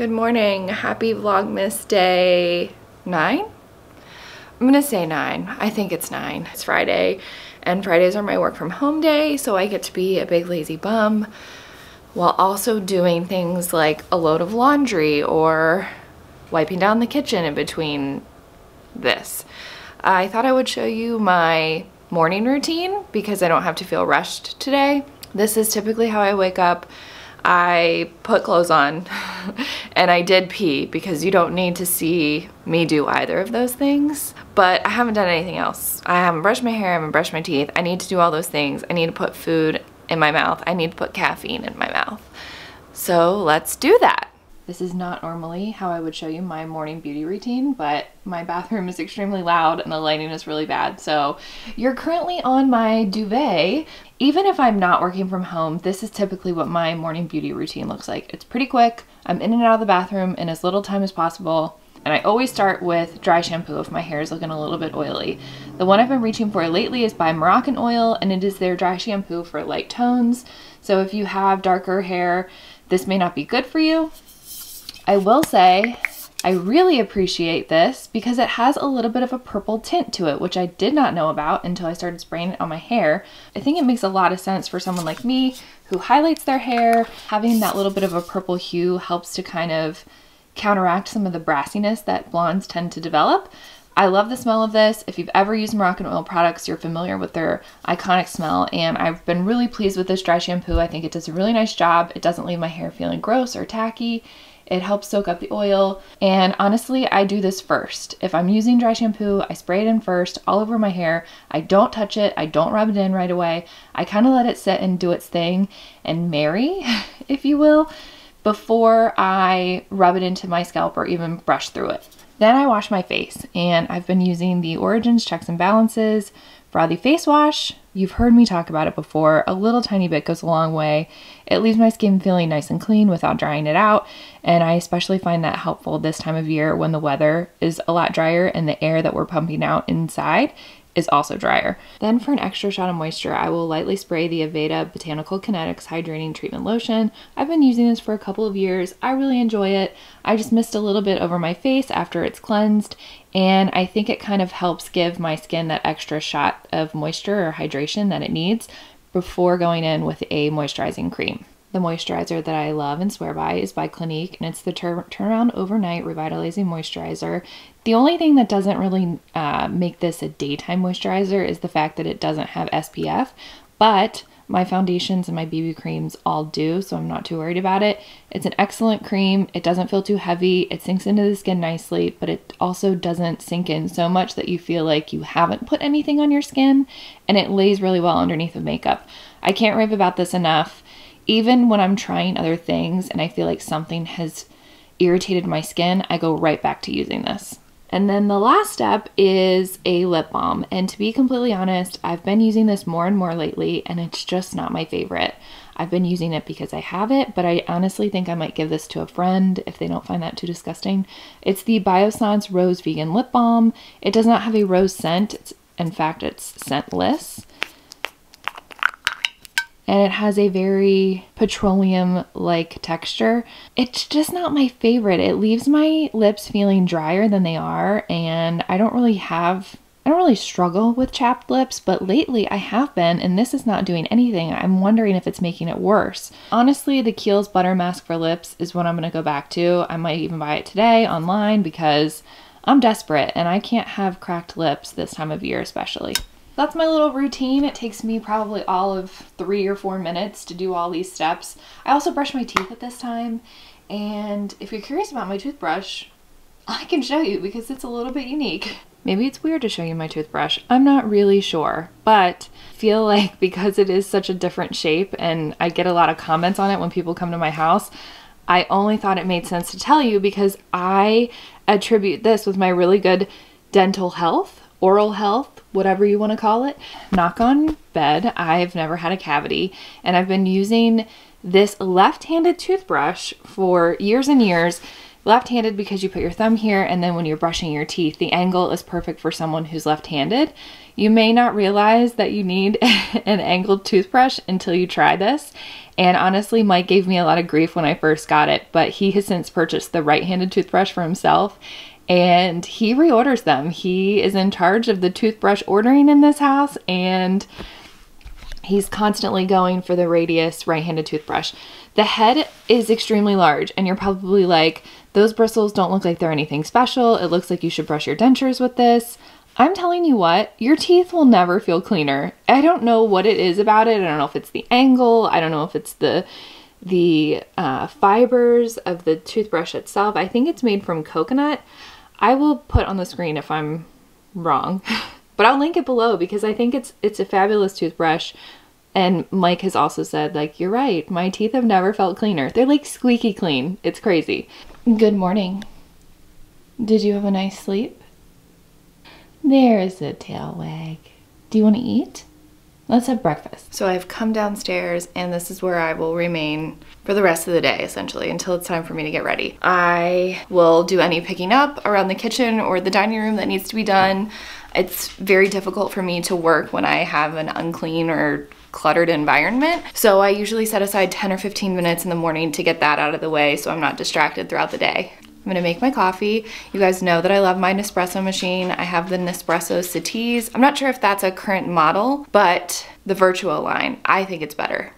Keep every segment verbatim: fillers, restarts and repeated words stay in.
Good morning. Happy Vlogmas day nine? I'm gonna say nine. I think it's nine. It's Friday, and Fridays are my work from home day, so I get to be a big lazy bum while also doing things like a load of laundry or wiping down the kitchen in between this. I thought I would show you my morning routine because I don't have to feel rushed today. This is typically how I wake up. I put clothes on and I did pee because you don't need to see me do either of those things, but I haven't done anything else. I haven't brushed my hair, I haven't brushed my teeth. I need to do all those things. I need to put food in my mouth. I need to put caffeine in my mouth. So let's do that. This is not normally how I would show you my morning beauty routine, but my bathroom is extremely loud and the lighting is really bad. So you're currently on my duvet. Even if I'm not working from home, this is typically what my morning beauty routine looks like. It's pretty quick. I'm in and out of the bathroom in as little time as possible. And I always start with dry shampoo if my hair is looking a little bit oily. The one I've been reaching for lately is by Moroccanoil, and it is their dry shampoo for light tones. So if you have darker hair, this may not be good for you. I will say I really appreciate this because it has a little bit of a purple tint to it, which I did not know about until I started spraying it on my hair. I think it makes a lot of sense for someone like me who highlights their hair. Having that little bit of a purple hue helps to kind of counteract some of the brassiness that blondes tend to develop. I love the smell of this. If you've ever used Moroccanoil products, you're familiar with their iconic smell, and I've been really pleased with this dry shampoo. I think it does a really nice job. It doesn't leave my hair feeling gross or tacky. It helps soak up the oil, and honestly, I do this first. If I'm using dry shampoo, I spray it in first all over my hair. I don't touch it. I don't rub it in right away. I kind of let it sit and do its thing and marry, if you will, before I rub it into my scalp or even brush through it. Then I wash my face, and I've been using the Origins Checks and Balances Frothy Face Wash. You've heard me talk about it before. A little tiny bit goes a long way. It leaves my skin feeling nice and clean without drying it out, and I especially find that helpful this time of year when the weather is a lot drier and the air that we're pumping out inside is also drier. Then for an extra shot of moisture, I will lightly spray the Aveda Botanical Kinetics Hydrating Treatment Lotion. I've been using this for a couple of years. I really enjoy it. I just mist a little bit over my face after it's cleansed, and I think it kind of helps give my skin that extra shot of moisture or hydration that it needs before going in with a moisturizing cream. The moisturizer that I love and swear by is by Clinique, and it's the Tur Turnaround Overnight Revitalizing Moisturizer. The only thing that doesn't really uh, make this a daytime moisturizer is the fact that it doesn't have S P F, but my foundations and my B B creams all do, so I'm not too worried about it. It's an excellent cream. It doesn't feel too heavy. It sinks into the skin nicely, but it also doesn't sink in so much that you feel like you haven't put anything on your skin, and it lays really well underneath of makeup. I can't rave about this enough. Even when I'm trying other things and I feel like something has irritated my skin, I go right back to using this. And then the last step is a lip balm. And to be completely honest, I've been using this more and more lately, and it's just not my favorite. I've been using it because I have it, but I honestly think I might give this to a friend if they don't find that too disgusting. It's the Biossance Rose Vegan Lip Balm. It does not have a rose scent. It's, in fact, it's scentless. And it has a very petroleum-like texture. It's just not my favorite. It leaves my lips feeling drier than they are, and I don't really have, I don't really struggle with chapped lips, but lately I have been, and this is not doing anything. I'm wondering if it's making it worse. Honestly, the Kiehl's Butter Mask for Lips is what I'm gonna go back to. I might even buy it today online because I'm desperate, and I can't have cracked lips this time of year especially. That's my little routine. It takes me probably all of three or four minutes to do all these steps. I also brush my teeth at this time, and if you're curious about my toothbrush, I can show you because it's a little bit unique. Maybe it's weird to show you my toothbrush. I'm not really sure, but I feel like because it is such a different shape and I get a lot of comments on it when people come to my house, I only thought it made sense to tell you because I attribute this with my really good dental health, oral health, whatever you want to call it. Knock on bed, I've never had a cavity, and I've been using this left-handed toothbrush for years and years. left-handed because you put your thumb here, and then when you're brushing your teeth, the angle is perfect for someone who's left-handed. You may not realize that you need an angled toothbrush until you try this. And honestly, Mike gave me a lot of grief when I first got it, but he has since purchased the right-handed toothbrush for himself, and he reorders them. He is in charge of the toothbrush ordering in this house, and he's constantly going for the Radius right-handed toothbrush. The head is extremely large, and you're probably like, those bristles don't look like they're anything special. It looks like you should brush your dentures with this. I'm telling you what, your teeth will never feel cleaner. I don't know what it is about it. I don't know if it's the angle. I don't know if it's the the uh, fibers of the toothbrush itself. I think it's made from coconut. I will put on the screen if I'm wrong, but I'll link it below because I think it's it's a fabulous toothbrush. And Mike has also said, like, you're right, my teeth have never felt cleaner. They're like squeaky clean. It's crazy. Good morning. Did you have a nice sleep? There's a tail wag. Do you want to eat? Let's have breakfast. So I've come downstairs, and this is where I will remain for the rest of the day, essentially, until it's time for me to get ready. I will do any picking up around the kitchen or the dining room that needs to be done. It's very difficult for me to work when I have an unclean or cluttered environment. So I usually set aside ten or fifteen minutes in the morning to get that out of the way so I'm not distracted throughout the day. I'm gonna make my coffee. You guys know that I love my Nespresso machine. I have the Nespresso CitiZ. I'm not sure if that's a current model, but the Vertuo line, I think it's better.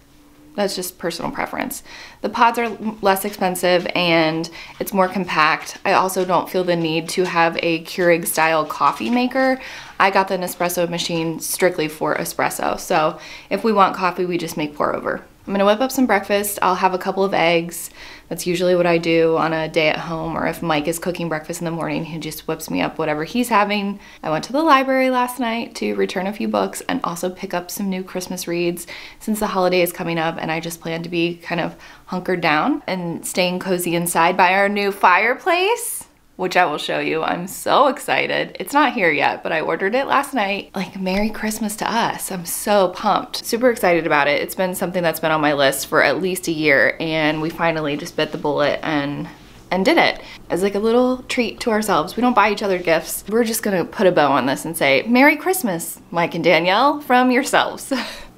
That's just personal preference. The pods are less expensive and it's more compact. I also don't feel the need to have a Keurig style coffee maker. I got the Nespresso machine strictly for espresso. So if we want coffee, we just make pour over. I'm gonna whip up some breakfast. I'll have a couple of eggs. That's usually what I do on a day at home, or if Mike is cooking breakfast in the morning, he just whips me up whatever he's having. I went to the library last night to return a few books and also pick up some new Christmas reads since the holiday is coming up, and I just plan to be kind of hunkered down and staying cozy inside by our new fireplace, which I will show you. I'm so excited. It's not here yet, but I ordered it last night. Like, Merry Christmas to us. I'm so pumped. Super excited about it. It's been something that's been on my list for at least a year, and we finally just bit the bullet and and did it. As like a little treat to ourselves. We don't buy each other gifts. We're just gonna put a bow on this and say, Merry Christmas, Mike and Danielle, from yourselves.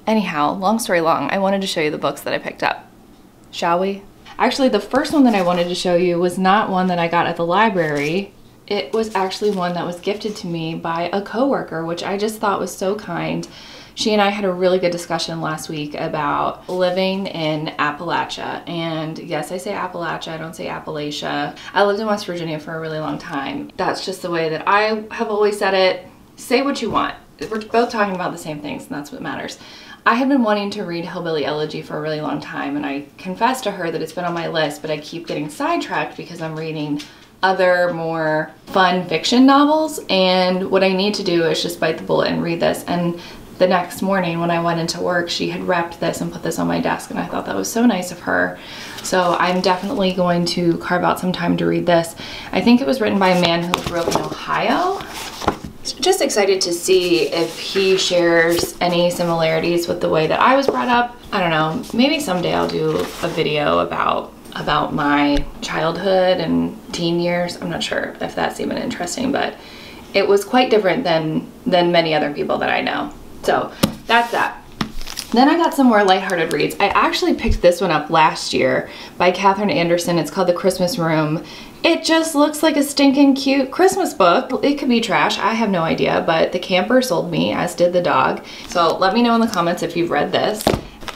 Anyhow, long story long, I wanted to show you the books that I picked up. Shall we? Actually, the first one that I wanted to show you was not one that I got at the library. It was actually one that was gifted to me by a coworker, which I just thought was so kind. She and I had a really good discussion last week about living in Appalachia. And yes, I say Appalachia, I don't say Appalachia. I lived in West Virginia for a really long time. That's just the way that I have always said it. Say what you want. We're both talking about the same things, and that's what matters. I had been wanting to read Hillbilly Elegy for a really long time, and I confessed to her that it's been on my list, but I keep getting sidetracked because I'm reading other more fun fiction novels, and what I need to do is just bite the bullet and read this. And the next morning when I went into work, she had wrapped this and put this on my desk, and I thought that was so nice of her. So I'm definitely going to carve out some time to read this. I think it was written by a man who grew up in Ohio. Just excited to see if he shares any similarities with the way that I was brought up. I don't know, maybe someday I'll do a video about about my childhood and teen years. I'm not sure if that's even interesting, but it was quite different than than many other people that I know. So that's that. Then I got some more lighthearted reads. I actually picked this one up last year by Katherine Anderson. It's called The Christmas Room. It just looks like a stinking cute Christmas book. It could be trash, I have no idea, but the camper sold me, as did the dog. So let me know in the comments if you've read this.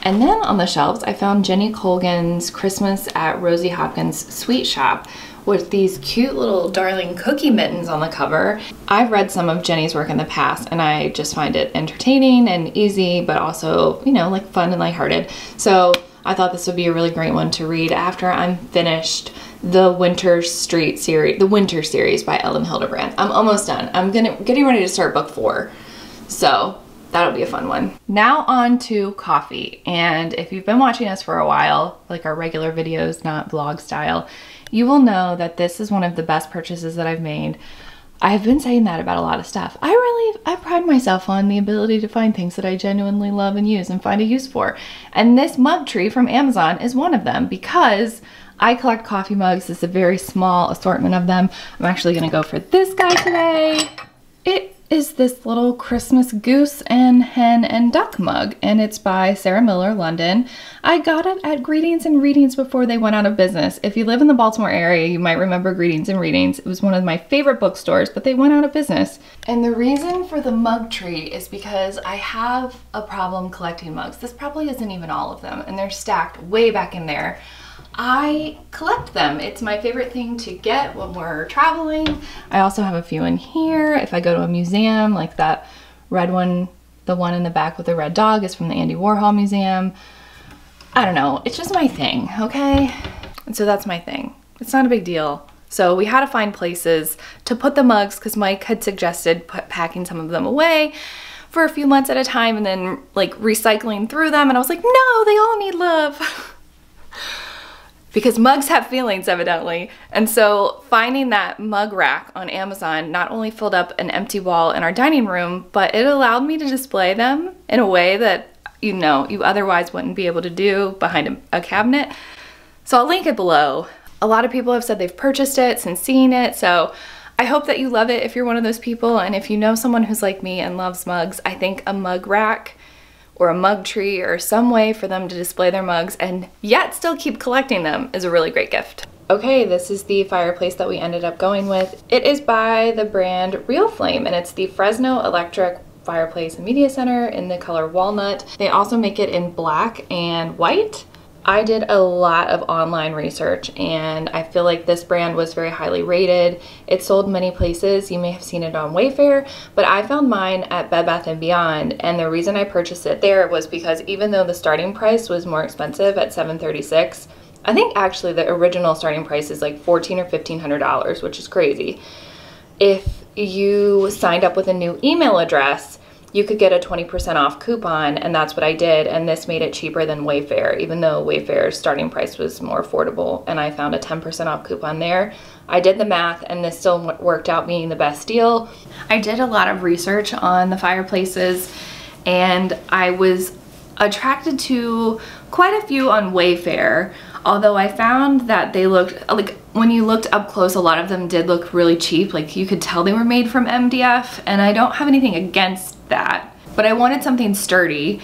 And then on the shelves, I found Jenny Colgan's Christmas at Rosie Hopkins Sweet Shop with these cute little darling cookie mittens on the cover. I've read some of Jenny's work in the past, and I just find it entertaining and easy, but also, you know, like fun and lighthearted. So I thought this would be a really great one to read after I'm finished the Winter Street series, the Winter series by Ellen Hildebrand. I'm almost done. I'm gonna getting ready to start book four. So that'll be a fun one. Now on to coffee. And if you've been watching us for a while, like our regular videos, not vlog style, you will know that this is one of the best purchases that I've made. I have been saying that about a lot of stuff. I really, I pride myself on the ability to find things that I genuinely love and use and find a use for. And this mug tree from Amazon is one of them because I collect coffee mugs. It's a very small assortment of them. I'm actually gonna go for this guy today. It is this little Christmas goose and hen and duck mug, and it's by Sarah Miller London. I got it at Greetings and Readings before they went out of business. If you live in the Baltimore area, you might remember Greetings and Readings. It was one of my favorite bookstores, but they went out of business. And the reason for the mug tree is because I have a problem collecting mugs. This probably isn't even all of them, and they're stacked way back in there. I collect them. It's my favorite thing to get when we're traveling. I also have a few in here. If I go to a museum, like that red one, the one in the back with the red dog is from the Andy Warhol Museum. I don't know. It's just my thing, okay? And so that's my thing. It's not a big deal. So we had to find places to put the mugs because Mike had suggested put, packing some of them away for a few months at a time and then like recycling through them. And I was like, no, they all need love. Because mugs have feelings, evidently. And so finding that mug rack on Amazon not only filled up an empty wall in our dining room, but it allowed me to display them in a way that, you know, you otherwise wouldn't be able to do behind a, a cabinet. So I'll link it below. A lot of people have said they've purchased it since seeing it, so I hope that you love it if you're one of those people. And if you know someone who's like me and loves mugs, I think a mug rack or a mug tree or some way for them to display their mugs and yet still keep collecting them is a really great gift. Okay, this is the fireplace that we ended up going with. It is by the brand Real Flame and it's the Fresno Electric Fireplace Media Center in the color walnut. They also make it in black and white. I did a lot of online research and I feel like this brand was very highly rated. It sold many places. You may have seen it on Wayfair, but I found mine at Bed Bath and Beyond, and the reason I purchased it there was because even though the starting price was more expensive at seven hundred thirty-six dollars, I think actually the original starting price is like fourteen hundred or fifteen hundred dollars, which is crazy. If you signed up with a new email address, you could get a twenty percent off coupon, and that's what I did, and this made it cheaper than Wayfair, even though Wayfair's starting price was more affordable, and I found a ten percent off coupon there. I did the math, and this still worked out being the best deal. I did a lot of research on the fireplaces, and I was attracted to quite a few on Wayfair, although I found that they looked, like when you looked up close, a lot of them did look really cheap. Like you could tell they were made from M D F, and I don't have anything against that, but I wanted something sturdy.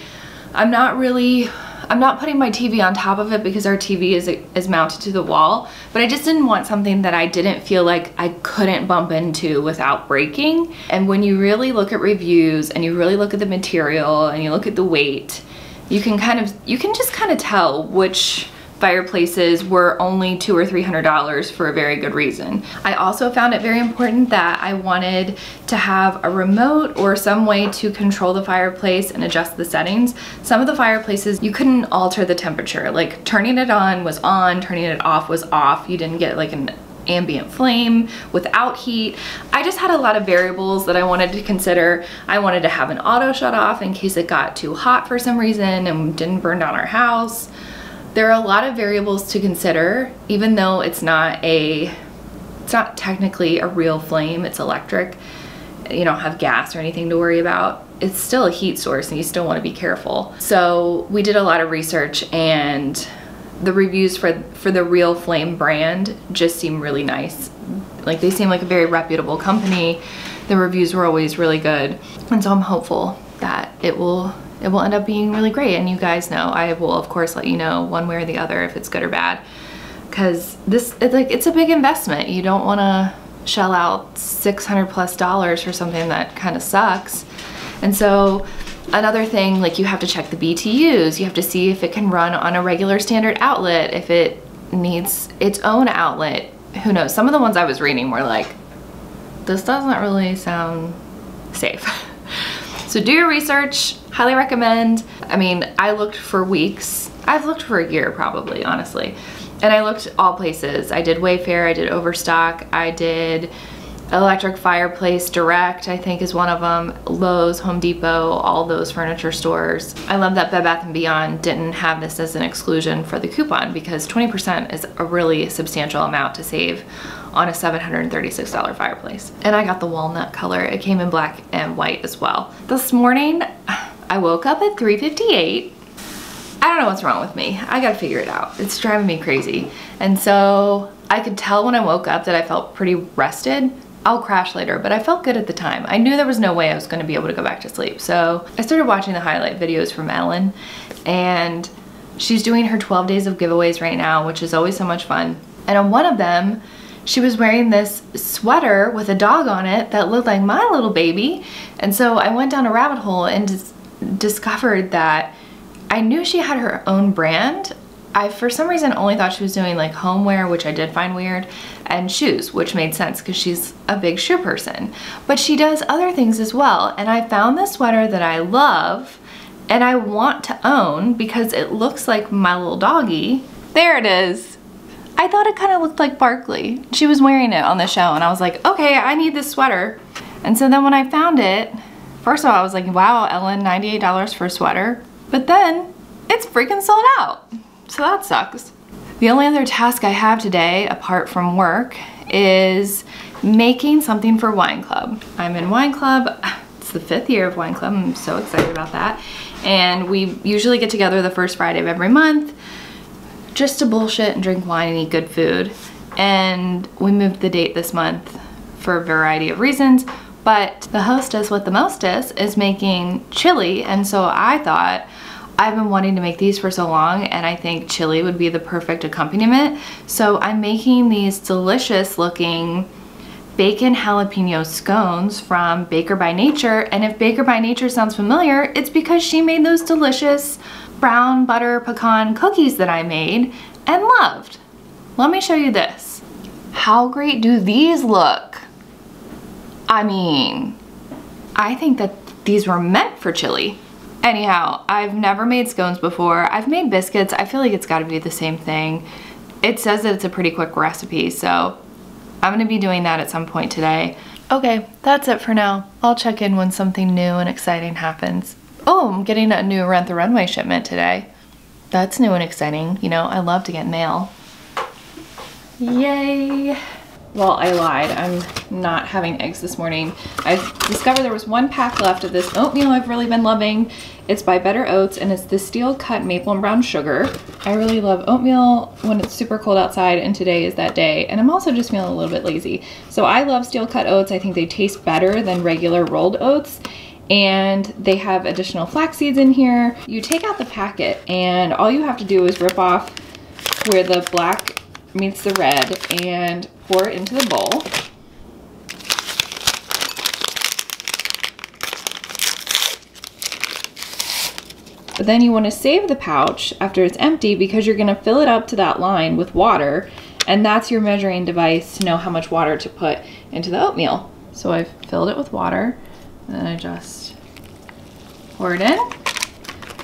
I'm not really, I'm not putting my T V on top of it because our T V is, is mounted to the wall, but I just didn't want something that I didn't feel like I couldn't bump into without breaking. And when you really look at reviews and you really look at the material and you look at the weight, you can kind of, you can just kind of tell which fireplaces were only two or three hundred dollars for a very good reason. I also found it very important that I wanted to have a remote or some way to control the fireplace and adjust the settings. Some of the fireplaces you couldn't alter the temperature, like turning it on was on, turning it off was off. You didn't get like an ambient flame without heat. I just had a lot of variables that I wanted to consider. I wanted to have an auto shut off in case it got too hot for some reason and didn't burn down our house. There are a lot of variables to consider, even though it's not a, it's not technically a real flame, it's electric. You don't have gas or anything to worry about. It's still a heat source and you still want to be careful. So we did a lot of research, and the reviews for, for the Real Flame brand just seem really nice. Like they seem like a very reputable company. The reviews were always really good. And so I'm hopeful that it will It will end up being really great, and you guys know I will of course let you know one way or the other if it's good or bad, because this it's like it's a big investment. You don't want to shell out six hundred plus dollars for something that kind of sucks. And so another thing, like you have to check the B T Us. You have to see if it can run on a regular standard outlet, if it needs its own outlet. Who knows? Some of the ones I was reading were like, this doesn't really sound safe. So do your research, highly recommend. I mean, I looked for weeks. I've looked for a year probably, honestly. And I looked all places. I did Wayfair, I did Overstock, I did Electric Fireplace Direct, I think is one of them, Lowe's, Home Depot, all those furniture stores. I love that Bed Bath and Beyond didn't have this as an exclusion for the coupon, because twenty percent is a really substantial amount to save on a seven hundred thirty-six dollar fireplace. And I got the walnut color. It came in black and white as well. This morning, I woke up at three fifty-eight. I don't know what's wrong with me. I gotta figure it out. It's driving me crazy. And so I could tell when I woke up that I felt pretty rested. I'll crash later, but I felt good at the time. I knew there was no way I was gonna be able to go back to sleep. So I started watching the highlight videos from Ellen, and she's doing her twelve days of giveaways right now, which is always so much fun. And on one of them, she was wearing this sweater with a dog on it that looked like my little baby. And so I went down a rabbit hole and dis discovered that I knew she had her own brand. I, for some reason, only thought she was doing like homeware, which I did find weird, and shoes, which made sense because she's a big shoe person. But she does other things as well. And I found this sweater that I love and I want to own because it looks like my little doggy. There it is. I thought it kind of looked like Barkley. She was wearing it on the show and I was like, okay, I need this sweater. And so then when I found it, first of all, I was like, wow, Ellen, ninety-eight dollars for a sweater. But then it's freaking sold out. So that sucks. The only other task I have today, apart from work, is making something for Wine Club. I'm in Wine Club. It's the fifth year of Wine Club. I'm so excited about that. And we usually get together the first Friday of every month just to bullshit and drink wine and eat good food. And we moved the date this month for a variety of reasons, but the hostess with the mostess is making chili. And so I thought, I've been wanting to make these for so long and I think chili would be the perfect accompaniment. So I'm making these delicious looking bacon jalapeno scones from Baker by Nature. And if Baker by Nature sounds familiar, it's because she made those delicious brown butter pecan cookies that I made and loved. Let me show you this. How great do these look? I mean, I think that these were meant for chili. Anyhow, I've never made scones before. I've made biscuits. I feel like it's gotta be the same thing. It says that it's a pretty quick recipe, so I'm gonna be doing that at some point today. Okay, that's it for now. I'll check in when something new and exciting happens. Oh, I'm getting a new Rent the Runway shipment today. That's new and exciting. You know, I love to get mail. Yay. Well, I lied. I'm not having eggs this morning. I discovered there was one pack left of this oatmeal I've really been loving. It's by Better Oats, and it's the steel cut maple and brown sugar. I really love oatmeal when it's super cold outside, and today is that day. And I'm also just feeling a little bit lazy. So I love steel cut oats. I think they taste better than regular rolled oats. And they have additional flax seeds in here. You take out the packet, and all you have to do is rip off where the black meets the red and pour it into the bowl. But then you want to save the pouch after it's empty because you're going to fill it up to that line with water, and that's your measuring device to know how much water to put into the oatmeal. So I've filled it with water and I just pour it in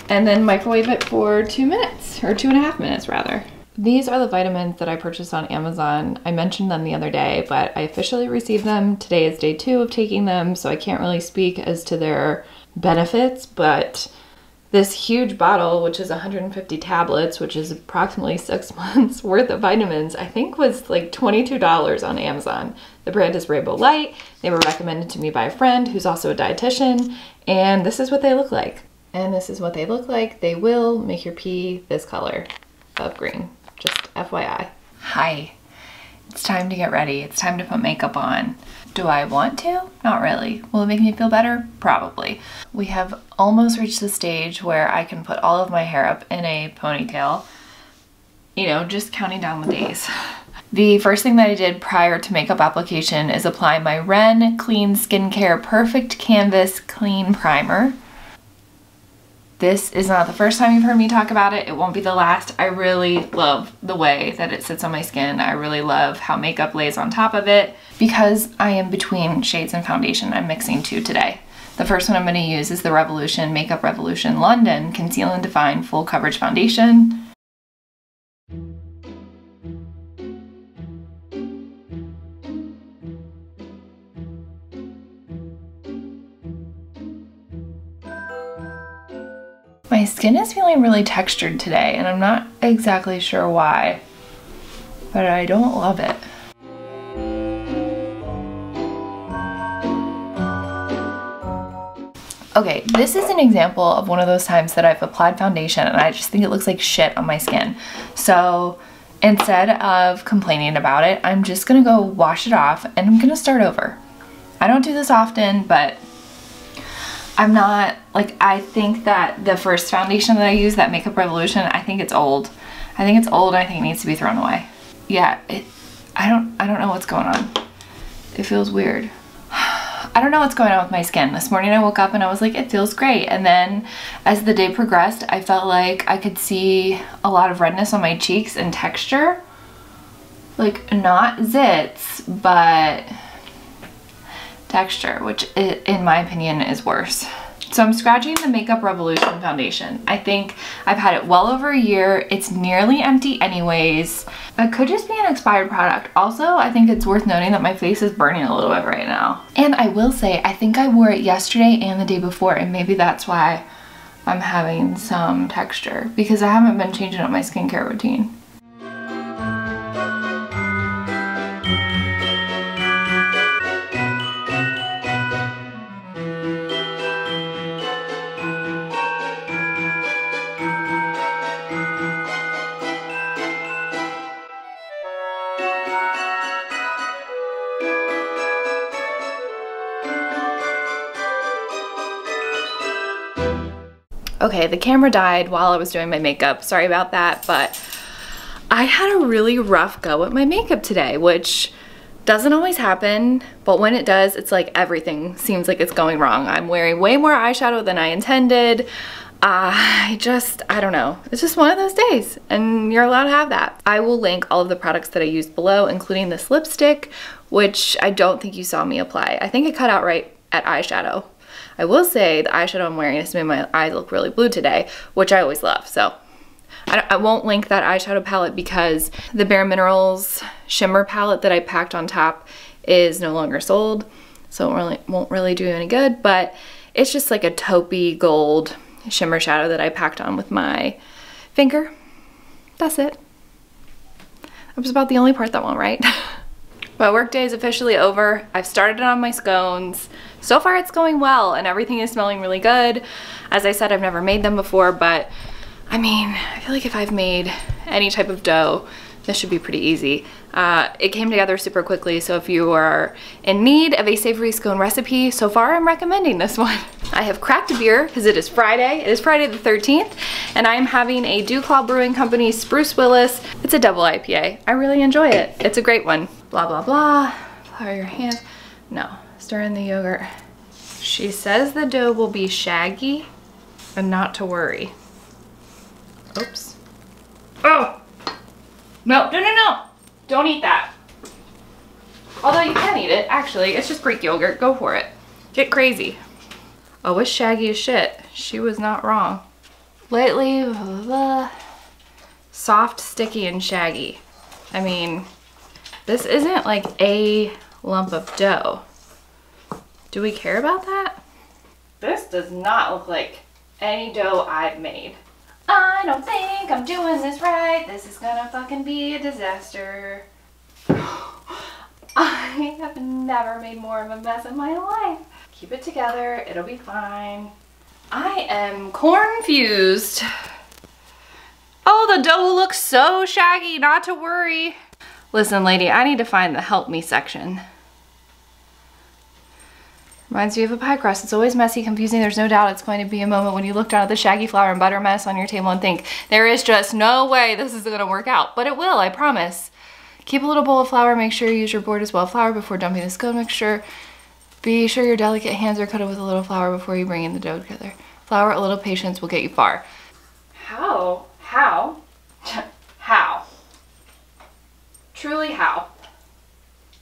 and then microwave it for two minutes or two and a half minutes rather. These are the vitamins that I purchased on Amazon. I mentioned them the other day, but I officially received them. Today is day two of taking them, so I can't really speak as to their benefits, but this huge bottle, which is one hundred fifty tablets, which is approximately six months worth of vitamins, I think was like twenty-two dollars on Amazon. The brand is Rainbow Light. They were recommended to me by a friend who's also a dietitian, and this is what they look like. And this is what they look like. They will make your pee this color of green. Just F Y I. Hi, it's time to get ready. It's time to put makeup on. Do I want to? Not really. Will it make me feel better? Probably. We have almost reached the stage where I can put all of my hair up in a ponytail, you know, just counting down the days. The first thing that I did prior to makeup application is apply my Ren Clean Skincare Perfect Canvas Clean Primer. This is not the first time you've heard me talk about it. It won't be the last. I really love the way that it sits on my skin. I really love how makeup lays on top of it. Because I am between shades and foundation, I'm mixing two today. The first one I'm going to use is the Revolution Makeup Revolution London Conceal and Define Full Coverage Foundation. My skin is feeling really textured today, and I'm not exactly sure why, but I don't love it. Okay, this is an example of one of those times that I've applied foundation and I just think it looks like shit on my skin. So instead of complaining about it, I'm just gonna go wash it off and I'm gonna start over. I don't do this often, but I'm not, like, I think that the first foundation that I used, that Makeup Revolution, I think it's old. I think it's old, I think it needs to be thrown away. Yeah, it, I don't, I don't know what's going on. It feels weird. I don't know what's going on with my skin. This morning I woke up and I was like, it feels great. And then as the day progressed, I felt like I could see a lot of redness on my cheeks and texture. Like, not zits, but texture, which in my opinion is worse. So I'm scratching the Makeup Revolution foundation. I think I've had it well over a year. It's nearly empty anyways. It could just be an expired product. Also, I think it's worth noting that my face is burning a little bit right now. And I will say, I think I wore it yesterday and the day before, and maybe that's why I'm having some texture, because I haven't been changing up my skincare routine. Okay, the camera died while I was doing my makeup. Sorry about that, but I had a really rough go at my makeup today, which doesn't always happen, but when it does, it's like everything seems like it's going wrong. I'm wearing way more eyeshadow than I intended. Uh, I just, I don't know. It's just one of those days, and you're allowed to have that. I will link all of the products that I used below, including this lipstick, which I don't think you saw me apply. I think it cut out right at eyeshadow. I will say the eyeshadow I'm wearing has made my eyes look really blue today, which I always love. So I, I won't link that eyeshadow palette because the Bare Minerals shimmer palette that I packed on top is no longer sold. So it really, won't really do any good, but it's just like a taupey gold shimmer shadow that I packed on with my finger. That's it. That was about the only part that went right. My workday is officially over. I've started on my scones. So far it's going well and everything is smelling really good. As I said, I've never made them before, but I mean, I feel like if I've made any type of dough, this should be pretty easy. Uh, it came together super quickly, so if you are in need of a savory scone recipe, so far I'm recommending this one. I have cracked a beer because it is Friday. It is Friday the thirteenth, and I am having a Dewclaw Brewing Company Spruce Willis. It's a double I P A. I really enjoy it. It's a great one. Blah, blah, blah. Flour your hands. No, stir in the yogurt. She says the dough will be shaggy and not to worry. Oops. Oh! No, no, no, no! Don't eat that. Although you can eat it, actually. It's just Greek yogurt. Go for it. Get crazy. Oh, it's shaggy as shit. She was not wrong. Lightly, blah, blah, blah. Soft, sticky, and shaggy. I mean, this isn't like a lump of dough. Do we care about that? This does not look like any dough I've made. I don't think I'm doing this right. This is gonna fucking be a disaster. I have never made more of a mess in my life. Keep it together, it'll be fine. I am cornfused. Oh, the dough looks so shaggy, not to worry. Listen, lady, I need to find the help me section. Reminds me of a pie crust. It's always messy, confusing. There's no doubt it's going to be a moment when you look down at the shaggy flour and butter mess on your table and think, there is just no way this is gonna work out, but it will, I promise. Keep a little bowl of flour. Make sure you use your board as well flour before dumping the scone mixture. Be sure your delicate hands are coated with a little flour before you bring in the dough together. Flour, a little patience will get you far. How? How? How? Truly how?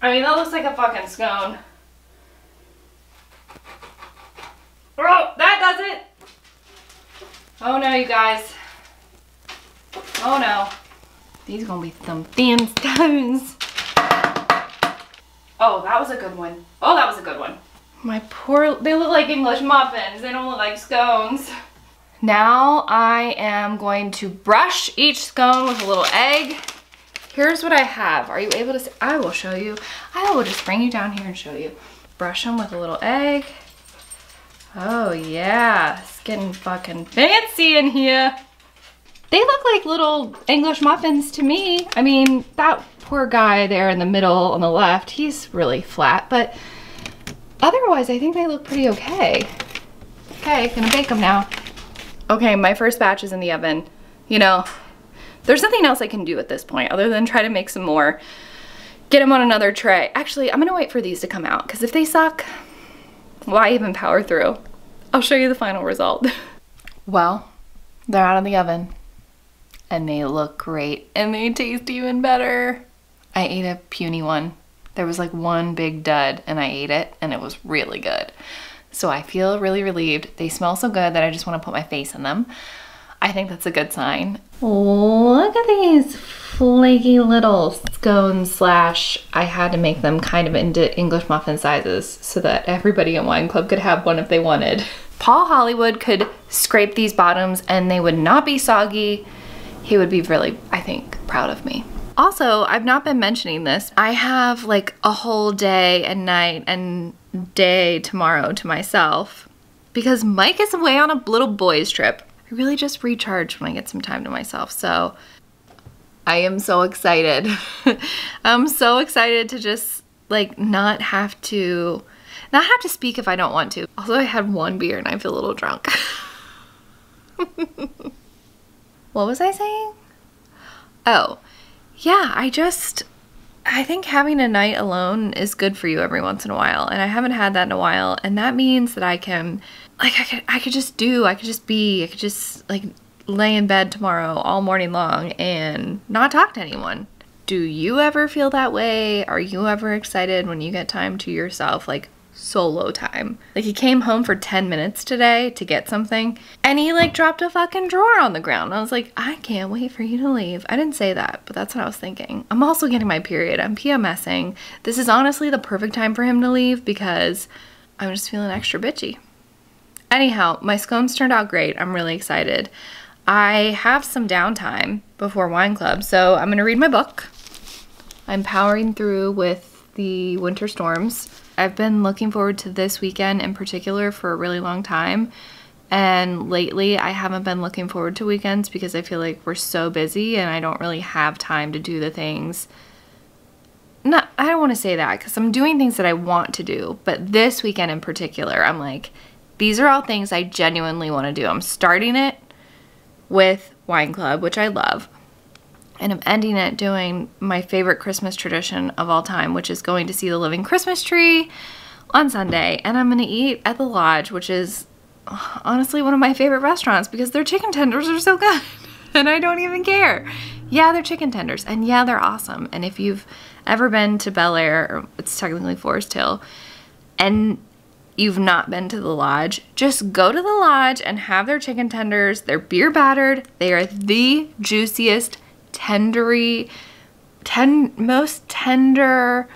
I mean, that looks like a fucking scone. Oh, that does it. Oh no, you guys. Oh no. These are gonna be some thin stones. Oh, that was a good one. Oh, that was a good one. My poor, they look like English muffins. They don't look like scones. Now I am going to brush each scone with a little egg. Here's what I have. Are you able to see? I will show you. I will just bring you down here and show you. Brush them with a little egg. Oh yeah, it's getting fucking fancy in here. They look like little English muffins to me. I mean, that poor guy there in the middle on the left, he's really flat, but otherwise I think they look pretty okay. Okay, gonna bake them now. Okay, my first batch is in the oven. You know, there's nothing else I can do at this point other than try to make some more, get them on another tray. Actually, I'm gonna wait for these to come out because if they suck, why even power through? I'll show you the final result. Well, they're out of the oven. And they look great and they taste even better. I ate a puny one. There was like one big dud and I ate it and it was really good. So I feel really relieved. They smell so good that I just want to put my face in them. I think that's a good sign. Look at these flaky little scones slash, I had to make them kind of into English muffin sizes so that everybody in Wine Club could have one if they wanted. Paul Hollywood could scrape these bottoms and they would not be soggy. He would be really, I think, proud of me. Also, I've not been mentioning this. I have like a whole day and night and day tomorrow to myself because Mike is away on a little boys trip. I really just recharge when I get some time to myself. So I am so excited. I'm so excited to just like not have to, not have to speak if I don't want to. Also, I had one beer and I feel a little drunk. What was I saying? Oh, yeah, I just, I think having a night alone is good for you every once in a while, and I haven't had that in a while, and that means that I can, like, I could, I could just do, I could just be, I could just, like, lay in bed tomorrow all morning long and not talk to anyone. Do you ever feel that way? Are you ever excited when you get time to yourself, like, solo time? Like, he came home for ten minutes today to get something and he like dropped a fucking drawer on the ground. I was like, I can't wait for you to leave. I didn't say that, but that's what I was thinking. I'm also getting my period. I'm PMSing. This is honestly the perfect time for him to leave because I'm just feeling extra bitchy. Anyhow, my scones turned out great. I'm really excited. I have some downtime before Wine Club, so I'm gonna read my book. I'm powering through with The Winter Storms. I've been looking forward to this weekend in particular for a really long time, and lately I haven't been looking forward to weekends because I feel like we're so busy and I don't really have time to do the things. No, I don't want to say that because I'm doing things that I want to do, but this weekend in particular I'm like, these are all things I genuinely want to do. I'm starting it with Wine Club, which I love, and I'm ending it doing my favorite Christmas tradition of all time, which is going to see the living Christmas tree on Sunday. And I'm gonna eat at the Lodge, which is honestly one of my favorite restaurants because their chicken tenders are so good and I don't even care. Yeah, they're chicken tenders and yeah, they're awesome. And if you've ever been to Bel Air, or it's technically Forest Hill, and you've not been to the Lodge, just go to the Lodge and have their chicken tenders. They're beer battered. They are the juiciest, tendery, ten, most tender,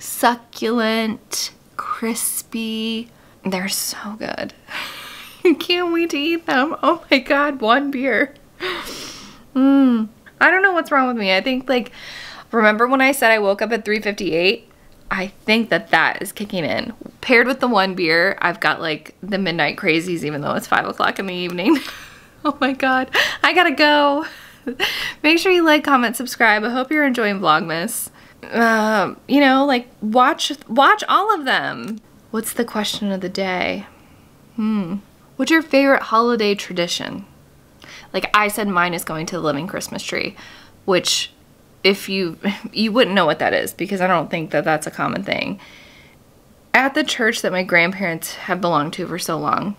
succulent, crispy. They're so good. I can't wait to eat them. Oh my God, one beer. Mm. I don't know what's wrong with me. I think like, remember when I said I woke up at three fifty-eight? I think that that is kicking in. Paired with the one beer, I've got like the midnight crazies even though it's five o'clock in the evening. Oh my God, I gotta go. Make sure you like, comment, subscribe. I hope you're enjoying Vlogmas. Uh, you know, like watch watch all of them. What's the question of the day? Hmm. What's your favorite holiday tradition? Like I said, mine is going to the living Christmas tree, which if you, you wouldn't know what that is because I don't think that that's a common thing. At the church that my grandparents have belonged to for so long,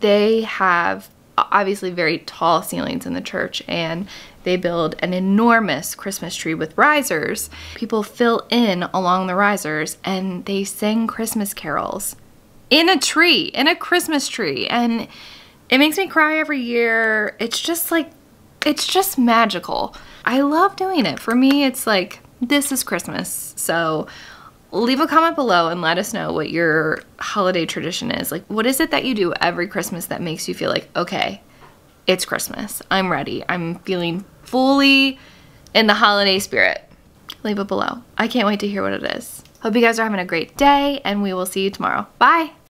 they have obviously very tall ceilings in the church and they build an enormous Christmas tree with risers. People fill in along the risers and they sing Christmas carols in a tree, in a Christmas tree. And it makes me cry every year. It's just like, it's just magical. I love doing it. For me, it's like, this is Christmas. So leave a comment below and let us know what your holiday tradition is. Like, what is it that you do every Christmas that makes you feel like, okay, it's Christmas. I'm ready. I'm feeling fully in the holiday spirit. Leave it below. I can't wait to hear what it is. Hope you guys are having a great day and we will see you tomorrow. Bye.